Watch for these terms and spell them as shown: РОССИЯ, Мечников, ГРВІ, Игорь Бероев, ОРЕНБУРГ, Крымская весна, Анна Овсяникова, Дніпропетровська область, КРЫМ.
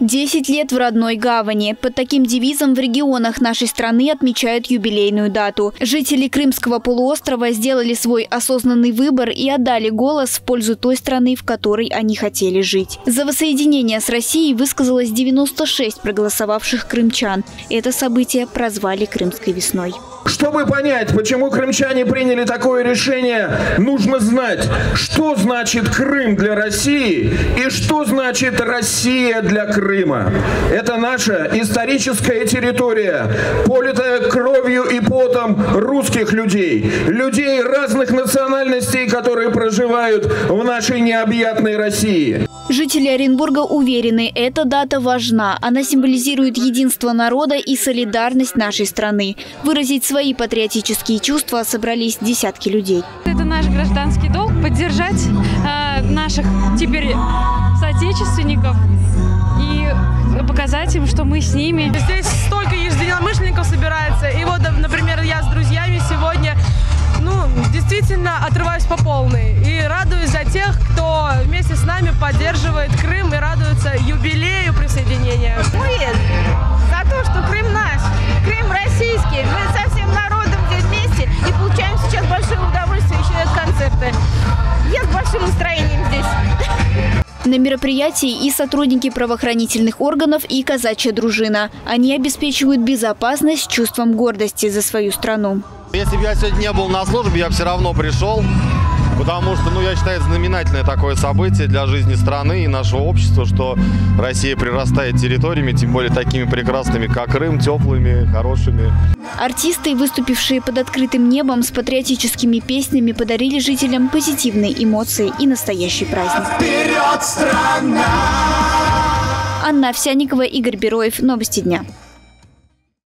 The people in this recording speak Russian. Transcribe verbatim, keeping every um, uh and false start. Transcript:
десять лет в родной гавани. Под таким девизом в регионах нашей страны отмечают юбилейную дату. Жители Крымского полуострова сделали свой осознанный выбор и отдали голос в пользу той страны, в которой они хотели жить. За воссоединение с Россией высказалось девяносто шесть проголосовавших крымчан. Это событие прозвали «Крымской весной». Чтобы понять, почему крымчане приняли такое решение, нужно знать, что значит Крым для России и что значит Россия для Крыма. Это наша историческая территория, политая кровью и потом русских людей, людей разных национальностей, которые проживают в нашей необъятной России. Жители Оренбурга уверены, эта дата важна. Она символизирует единство народа и солидарность нашей страны. Выразить свои патриотические чувства собрались десятки людей. Это наш гражданский долг – поддержать э, наших теперь соотечественников и показать им, что мы с ними. Здесь столько единомышленников собирается. И вот, например, я с друзьями сегодня ну, действительно отрываюсь по полной. И радуюсь за тех, кто вместе с нами поддерживает Крым и радуется юбилею присоединения. Мы за то, что Крым наш, Крым российский. Мы со всем народом здесь вместе и получаем сейчас большое удовольствие еще и от концерта. Я с большим настроением здесь. На мероприятии и сотрудники правоохранительных органов, и казачья дружина. Они обеспечивают безопасность с чувством гордости за свою страну. Если бы я сегодня не был на службе, я бы все равно пришел. Потому что, ну, я считаю, знаменательное такое событие для жизни страны и нашего общества, что Россия прирастает территориями, тем более такими прекрасными, как Крым, теплыми, хорошими. Артисты, выступившие под открытым небом с патриотическими песнями, подарили жителям позитивные эмоции и настоящий праздник. Вперед, страна! Анна Овсяникова, Игорь Бероев. Новости дня.